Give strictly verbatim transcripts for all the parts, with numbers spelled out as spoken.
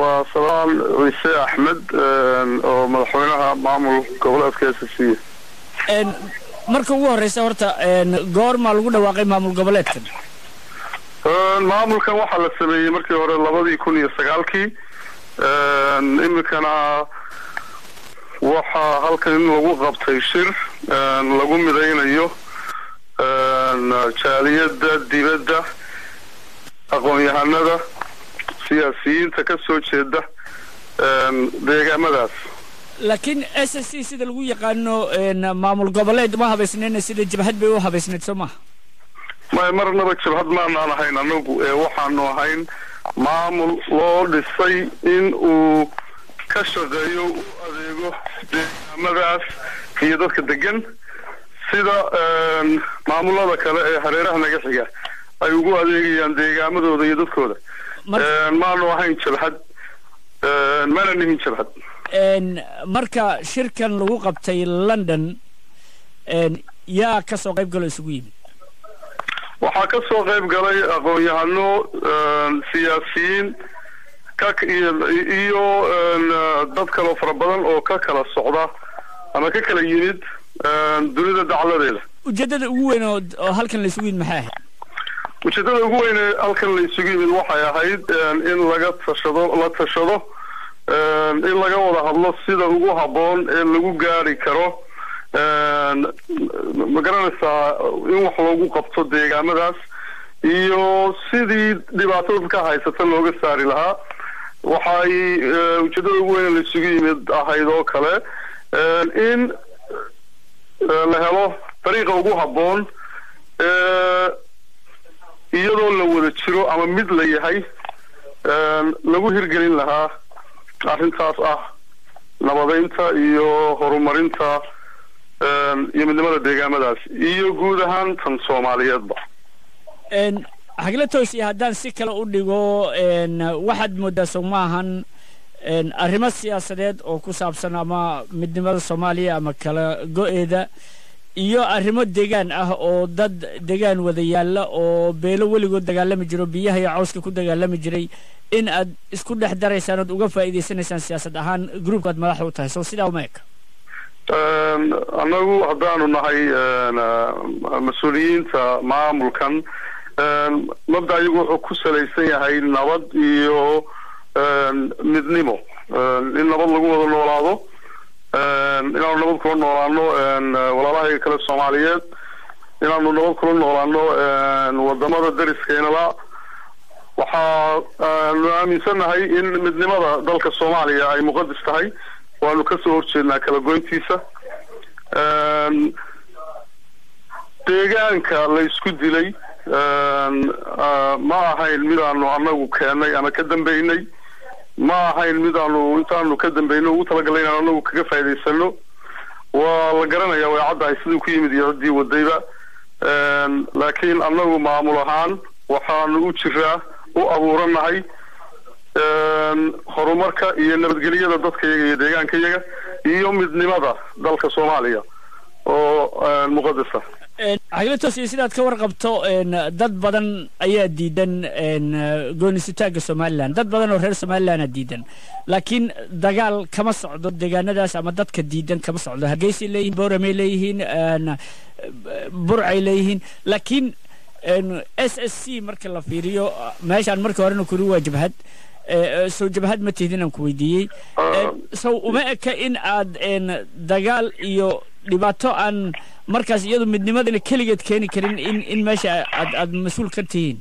وصراحة السي أحمد ومدحوينها معمول gobolka إس إس سي. marka ugu horeysa horta een goorma lagu dhawaaqay maamul goboleedkan een maamulka waxa la sameeyay markii hore laba kun iyo sagaal een imkana waxa halkan lagu qabtay shir een lagu midaynayo een jaaliyada dibadda aqoon-yahanada siyaasiyiinta ka soo jeeda een deegaamadaas لكن أساسي سيد الوية قالوا إن مامول قبلات ما هبسنين سيد الجبهات بيو هبسنين سما. ما يمرنا بك شبهات ما أنا هين أنو وحنو هين مامول لورد السي إن وكشر غيو أذيعو مدرس هي دوك الدجن سيد مامول هذا كلا حريرة هناك شجع أيوجو أذيعي عند جامد وذي دوك هذا ما أنا هين شبهات ما أنا هين شبهات إن مركا شركة لوقب تي لندن إن يا كسر غيب قلي سويم وحكسر غيب قلي أقوياء إنه سياسيين كك إيو تذكروا فربنا أو ككلا الصعدة أنا ككلا يريد دريدة دعالة ليلة وجدد هو إنه هل كان لسويم محاه وجدد هو إنه هل كان لسويم الوحيا هيد إن لقت فشدوا لقت فشدوا إن لقى وضع الله سيدا وجوها بون إن لقوا جاري كرو مقرن سا يوم حلوجو قبضة ديجا مدرس يو سيدي دبعتوه كهاي ستلوج الساري لها وحاي وجدوا وين اللي سجي مد هاي ذوك له إن لهلا طريقة وجوها بون يدور لو رتشرو أما مد لي هاي لقوا هيرجلين لها arrintaas ah nabadeynta iyo horumarinta een midnimada deegaamadaas iyo guud ahaan tan Soomaaliyeedba een hagla toosi hadaan si kale u dhigo een waxad muddo Soomahan een arrimo siyaasadeed oo ku saabsan ama midnimada Soomaaliya ama kala go'eeda iyo arrimo deegaan ah oo dad deegaan wada yaala oo beelo waligood dagaalami jiro biyaha iyo cawska ku dagaalami jiray إن أد إسكون أحد رئيسان أد وقفة إذا سنسان سياسة أهان جروب قد ملاحظ وتهي سوسيدا وماك. أنا هو أبدان إن هاي مسؤولين مع ملكان مبدأ يقول أكوس ليسي هاي النواد يو مدنيمو إن نبض لقوة الولاده إن نبض كون ورانه إن ولاده كلا الصوماليات إن نبض كون ورانه إن ودمر الدرس كينلا waxaa aaminsanahay in midnimada dalka Soomaaliya ay muqaddas tahay waanu ka soo horjeednaa kala goyntiisa een deegaanka la isku dilay een ma ahayn mid aanu anagu keenay ama ka dambeynay ma ahayn mid aanu intaanu ka dambeynay ugu talagaleen anagu kaga faa'iidaysano waa la garanayaa way caddahay sidii ku yimid iyo hadii wadayba een laakiin anagu maamul ahaan waxaan u jiraa oo abuuranahay een horumarka iyo nabadgelyada dadka iyo deegaanka iyaga iyo midnimada dalka Soomaaliya oo muqaddas ah aylato siyaasad ka warqabto in dad badan ayaa diidan in goonisitaaga Soomaaliland dad badan oo reer Soomaaliland diidan laakiin dagaal kama socdo deegaanadaas ama dadka diidan kama socdo Hargeysa leeyihiin Boorame leeyihiin Burcay leeyihiin laakiin إن إس إس سي مركز لافيريو ماشي عن مركز ورنو كروا جبهات سو جبهات متهدينا كويدي سو وما كإن عاد إن دجال يو لبعتو عن مركز يدو مدنماد اللي كل جد كاني كرين إن إن ماشي عاد عاد مسؤول كتيين.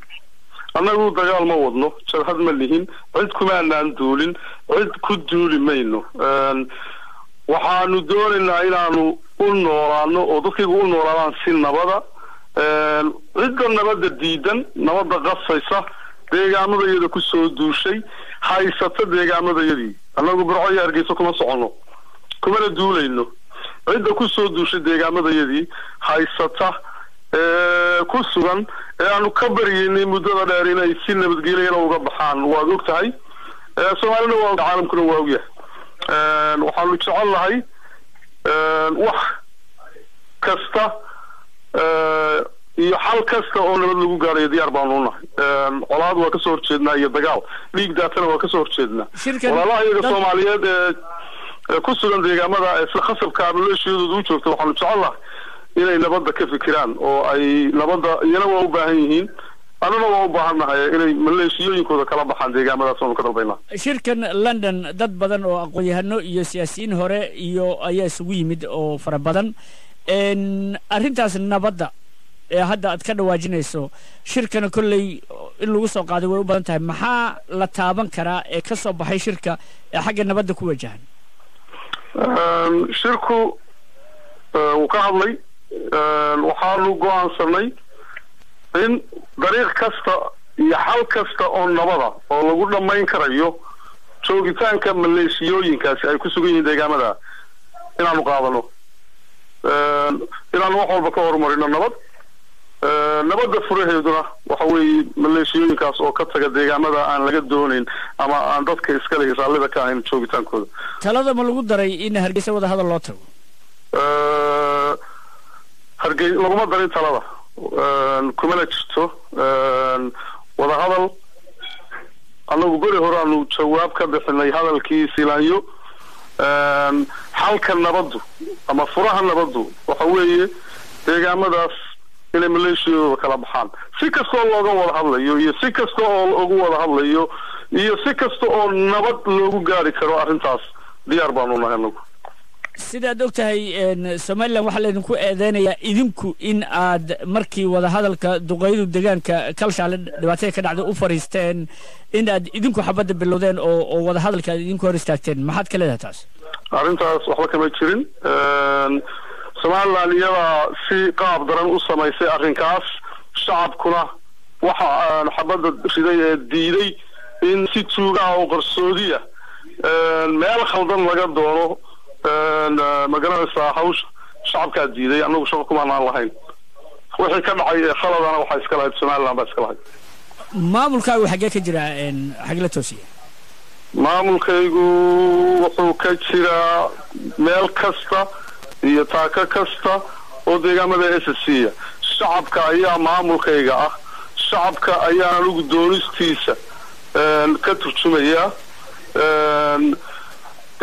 أنا أقول دجال ما وضنه شرحت ملهين عد كمان عن دولين عد كل دولين ما إنه وحنو دولين عيلانو قلنورانو وضخي قلنوران سن نبضة cidda nabadda diidan nabadda qasaysa deegaanadayada ku soo duushay haysata deegaanadayadii anagu burco iyo Hargeysa kuma socono kuma duulayno cidda ku soo duushay deegaanadayadii haysata ee ku sugan ee aanu ka bariyeen muddada dheer inay si nabadgelyo uga baxaan waad ogtahay Soomaalina waa caalamkuna waa ogyahay ee waxaan u jecelahay ee wax kasta ee iyo xal kasta oo nabad lagu gaaray diyaar baan u nahay een qolaad waa ka soo horjeednaa iyo dagaal league daatana waa ka soo horjeednaa walaalaha iyaga Soomaaliyeed ee ku sugan deegaamada isla khasabka abulashiyadu u joogto waxaan jecelahay inay nabadda ka fikiraan oo ay nabadda iyana waa u baahan yihiin anana waa u baahanahay inay maleeshiyooyinkooda kala baxaan deegaamadaas oo ka dalbayna shirkan London dad badan oo aqoon-yahano iyo siyaasiyiin hore iyo ayaa isugu yimid oo fara badan een arintaas nabadda ee hadda aad ka dhawaajinayso shirkan kulay in lagu soo qaaday way u badan tahay maxaa la taaban karaa ee ka soo baxay shirka ee xagga nabadda ku wajahan een shirku uu ka hadlay een waxa uu go'aansanay in dariiq kasta iyo xal kasta oo nabada oo lagu dhamayn karayo joogitaanka maleeshiyooyinkaas ay ku sugan yihiin deegaamada inaanu qaadano een inaanu wax walba ka hormarino nabad nabadda furaheeduna waxa weey maleeshiyooyinkaas oo ka taga deegaamada aan laga doonin ama aan dadka iska leeyahay saalida ka aan joogitaankooda talada ma lagu daray in Hargeysa wada hadal loo tago ee Hargeysa laguma darin talada ee kuma la jirto ee wada hadal anagu bari horaanu jawaab ka bixinay hadalkii Silaayo ee halka nabaddu ama furaha nabaddu waxa weey deegaamadaas إلى ماليشيا كالابحان سيكاستو لغة هاليو يا سيكاستو هاليو يا سيكاستو نبات لغاري كرو أرنتاس ديار بانونا هنوك سيدا دكتور هاي سمايلا وحالا نكو أذانيا إذنكو إن آد مركي وذا هذا الدقايد الدقان كالش على دواتي كنعد أوفرستان إن آد إذنكو حباد باللودين أو وذا هذا إذنكو أورستاكتين ما حد كلا تاس أرنتاس وحلاك ميتشرين سمعنا اليوم في قاب درن أسمى يسي أغنكاس شعب كنا وحا نحبد شدية الديني إن سيتوغا وقرسودية مال خلدان لقد دورو مقرن الساحوش شعب كالديني أنه شبكم عن اللهين وحي كم خلد أنا وحي سكالهيب سمعنا بس كالهيب ما ملكاوي حقيقة جراء حقيقة توسية ما ملكاوي وحوكا جراء مال كستا iyo taaka kasta oo deegaamada S S C shacabka ayaa maamulkayga ah shacabka ayaa lagu dooristiisa ee ka turjumaya ee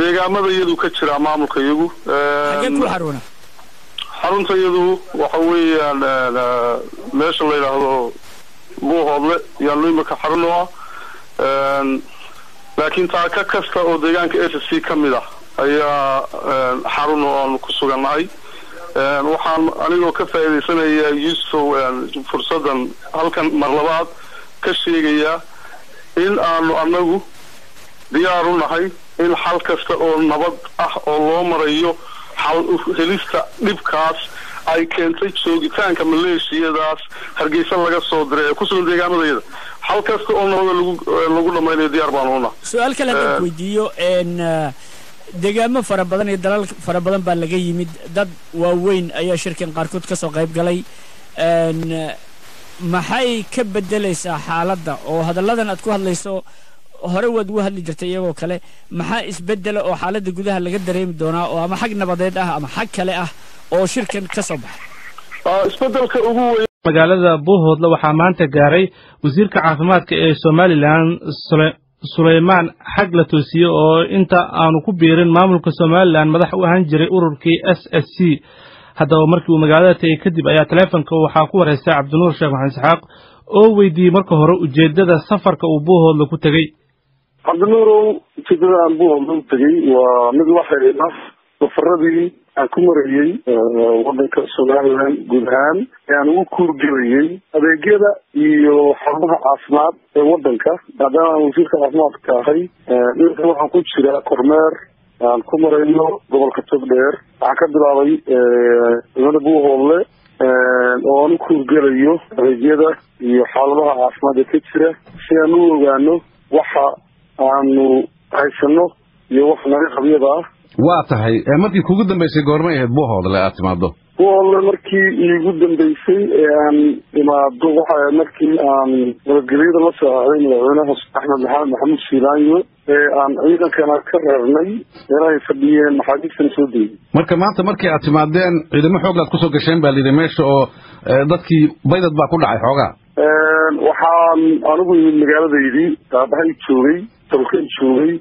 deegaamada iyadu ka jira maamulkaygu ee xaruna xarunta iyadu waxa weeyaan meesha la yiraahdo buuxoodle iyo nimanka xarunta ee laakiin taaka kasta oo deegaanka S S C kamid ah ayaa xarunta ku suganay ee waxaan anigu ka faa'iideysanaya Yusuf fursadan halkan marlabaad ka sheegaya in aanu anagu diyaar u nahay in xal kasta oo nabad ah oo loo marayo xal helista dhibkaas ay keentay joogitaanka maleeshiyadaas Hargeysa laga soo diray ku soo deegaamada xal kasta oo nabad lagu lagu dhameeyo diyaar baan u nahay su'aal kale aan weydiiyo in deegaamo fara badan iyo dalal fara badan baa laga yimid dad waaweyn ayaa shirkan qaarkood ka soo qayb galay een maxay ka bedelaysaa xaaladda oo hadalladan aad ku hadlayso hore wad u hadli jirtay iyagoo kale maxaa isbedel oo xaaladda gudaha laga dareemi doonaa oo ama xaq nabadeed ah ama xaq kale ah oo shirkan ka soo baxay oo isbedelka ugu weyn magaalada Buuhoodle waxaa maanta gaaray wasiirka caafimaadka ee Soomaaliland سليمان حقل توسيو أو أنت أنا كبيرين مامل كسمال لأن مدح وهنجري أوركي S S C هذا مركب مجالات كذب أي تلفن كوا حقور هسا عبد النور شيخ محمد إسحاق أو ودي مركب هرو جدد السفر كأبوه اللي كنت جاي عبد النور تجد أبوه من تجي ومن واحد الناس وفردي أكون رجيم وضع كسمال جذام يعني وكور جريم هذا كذا يو حربها عصمات ودنك هذا وزير عصمات كاهي نحن حنقول شراء كرمار الكمرينو قبل كتب دير عقد العربي نبوه الله ونكور جريو هذا كذا يو حربها عصمات كتيرة شانو وانو وحى عنو عيشنو يوحنا خبيبة واتهاي مركي كوجد بيسي قرمي هاد بوهود اللي أتمادو والله مركي يوجد بيسي يعني لما دوحة مركي عن الجريدة مثلا عين العينة أحمد محمد شيلانيو أيضا كما كررنا يراي فدية محادث سعودية. مركب معناته مركب اعتمادين إذا ما حوجت كسر كشين بالدمشق أو ضدك بيضت باكل على حوجة. وحام أنا بقول مجال ذي تابعي تشوري تركين تشوري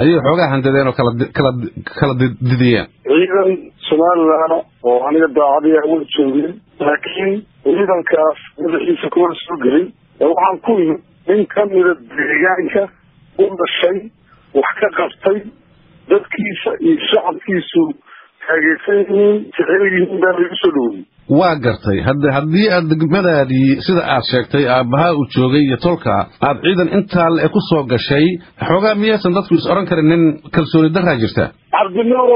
أيه حوجة هنددين وكلا كلا كلا دديان. إذا سؤال أنا وأنا قد عادي أقول تشوفين لكن إذا كاف إذا يسكون سوق جري لو عن كل من كم من الدجاجة قم بالشيء وحكى قصي. dadkiisa iyo shacabkiisu taageerayeen tirooyin badan oo suduu waa gartay hadda hadii aad degmadaadii sida aad sheegtay aabaha uu joogay iyo tolka aad ciidan inta ay ku soo gashay xogaa miyaysan dadku is oran karin in kalsooni darra jirta cabdinow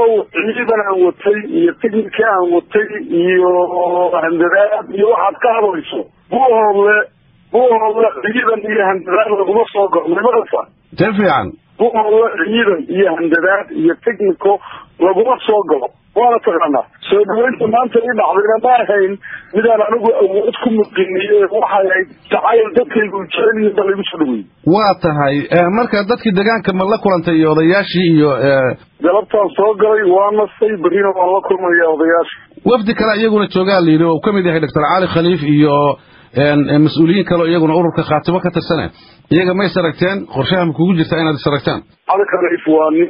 ciidan aan watay iyo tigirka aan watay iyo handaraad iyo waxaad ka hadlayso buuhle buuhle ciidan iyo handaraad lagu soo go'nay ma qofka tarfiyan والله عيدن هي هندرات هي تكنيكو لغوما سو غلو وانا تقرنا سو دوينت مانتا اي بعضنا ما هين ميدان انو اوود كو مقينيه waxa ay tacayl dadkii u jeceliyeen dalbi sudwi waa tahay marka dadkii deegaanka ma la kulantay odayaashii iyo galabtan soo galay waa nasay bariina waa la kulmay odayaashii wafdi kala iyaguna joogaa liiro kamid yahay Dr. Ali Khaliif iyo een mas'uuliyiin kale iyaguna ururka qaatiba ka tirsan iyaga ma saragteen qorshaha ma kugu jirta inaad saragtaan halka ifwaani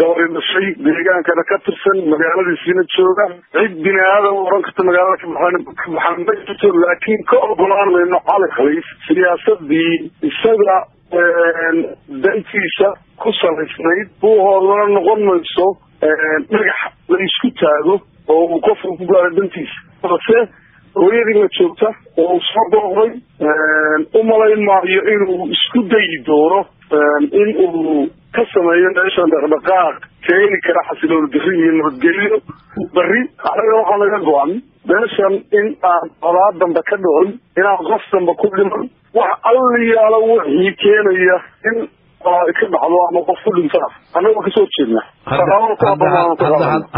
gowrin shay deegaanka ka tirsan magaaladiisina jooga cid binaada waranka magaalada Maxamed Baxti laakiin ka ogolaan leeno halka Khaliif siyaasadii isaga een daytiisa ku salaysnayd buu horna noqon mayso een magax la isku taago oo uu qof ku gaaro dantiisa ويري ما شوفته وصدق غي أمم المعية إنه سكدي دوره إنه كسم يندش عند البقاق كأني كره حسيلون دخيل مرجلي بري على روح على الجوان بس إن أراد دم بكدون إن أغصب بكل من وعلي على وجهي كأني إن كنا على مقصود الإنصاف أنا ما كسرتنا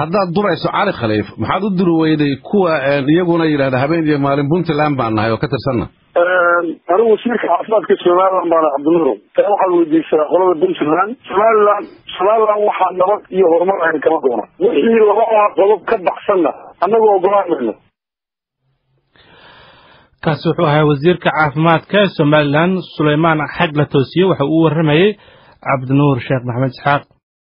هذا الدور على خليف ما حد الدور ويدي كوا يجونا إلى ذهبين يا مالين بنت الآن بعنا يا كتر سنة أنا وصلت عصبات كسرنا لما عبد النور تروح الودي سرقنا بنت الآن سلالة سلالة واحد نرد يهرم عن كم دورة وحيل وراء غلب كبع سنة أنا وقرأ منه kaas wuxuu ahaa wasiirka caafimaadka Soomaaliland Suleymaan Xagla Toosiye waxa uu warramay Cabdinuur Sheekh Maxamed Isxaaq